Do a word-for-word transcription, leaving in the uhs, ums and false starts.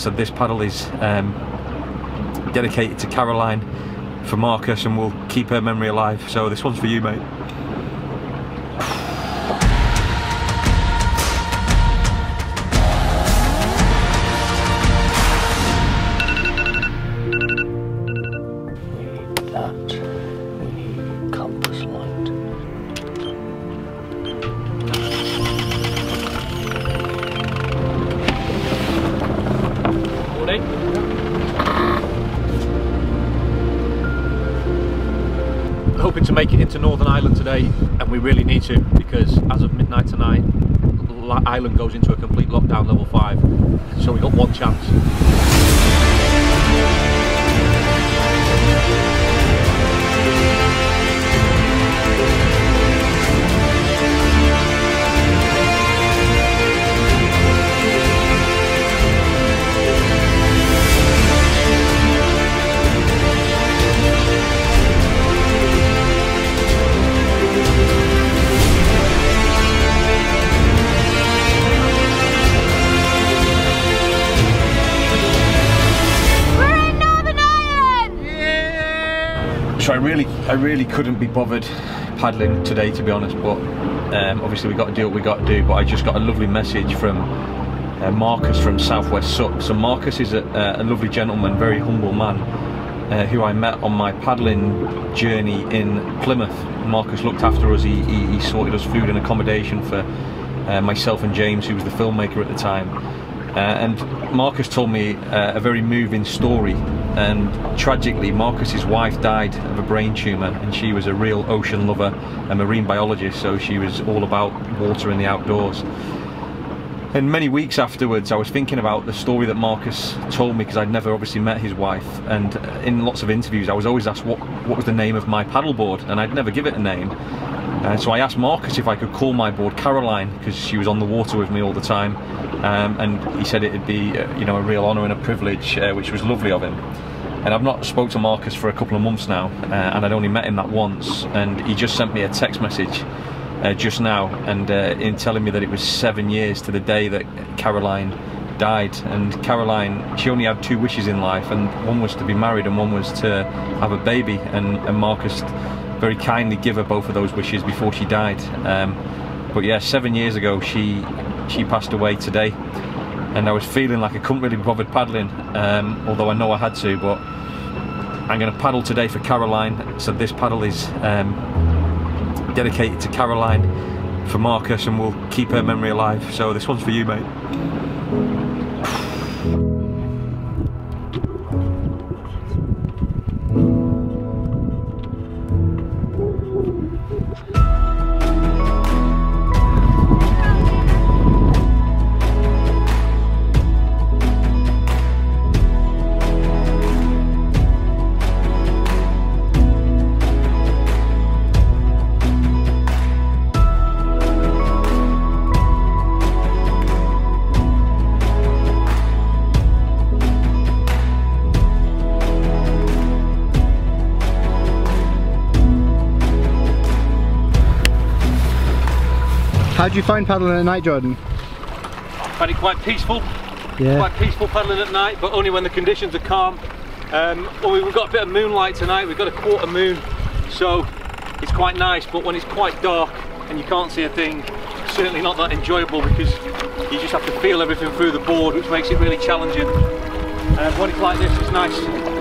So this paddle is um, dedicated to Caroline, for Marcus, and we'll keep her memory alive. So this one's for you, mate. Hoping to make it into Northern Ireland today, and we really need to, because as of midnight tonight, Ireland goes into a complete lockdown level five, so we've got one chance. So I really, I really couldn't be bothered paddling today, to be honest. But um, obviously we got to do what we got to do. But I just got a lovely message from uh, Marcus from Southwest S U Ps. So Marcus is a, uh, a lovely gentleman, very humble man, uh, who I met on my paddling journey in Plymouth. Marcus looked after us. He, he, he sorted us food and accommodation for uh, myself and James, who was the filmmaker at the time. Uh, and Marcus told me uh, a very moving story. And tragically, Marcus's wife died of a brain tumour, and she was a real ocean lover, a marine biologist, so she was all about water and the outdoors. And many weeks afterwards I was thinking about the story that Marcus told me, because I'd never obviously met his wife, and in lots of interviews I was always asked what, what was the name of my paddleboard, and I'd never give it a name. Uh, so I asked Marcus if I could call my board Caroline, because she was on the water with me all the time, um, and he said it'd be uh, you know, a real honour and a privilege, uh, which was lovely of him. And I've not spoke to Marcus for a couple of months now, uh, and I'd only met him that once, and he just sent me a text message uh, just now, and uh, in telling me that it was seven years to the day that Caroline died. And Caroline, she only had two wishes in life, and one was to be married and one was to have a baby, and, and Marcus very kindly give her both of those wishes before she died. Um, but yeah, seven years ago she she passed away today, and I was feeling like I couldn't really be bothered paddling, um, although I know I had to. But I'm going to paddle today for Caroline. So this paddle is um, dedicated to Caroline, for Marcus, and we'll keep her memory alive. So this one's for you, mate. How do you find paddling at night, Jordan? I find it quite peaceful. Yeah. Quite peaceful paddling at night, but only when the conditions are calm. Um, well, we've got a bit of moonlight tonight. We've got a quarter moon, so it's quite nice. But when it's quite dark and you can't see a thing, it's certainly not that enjoyable, because you just have to feel everything through the board, which makes it really challenging. Um, when it's like this, it's nice.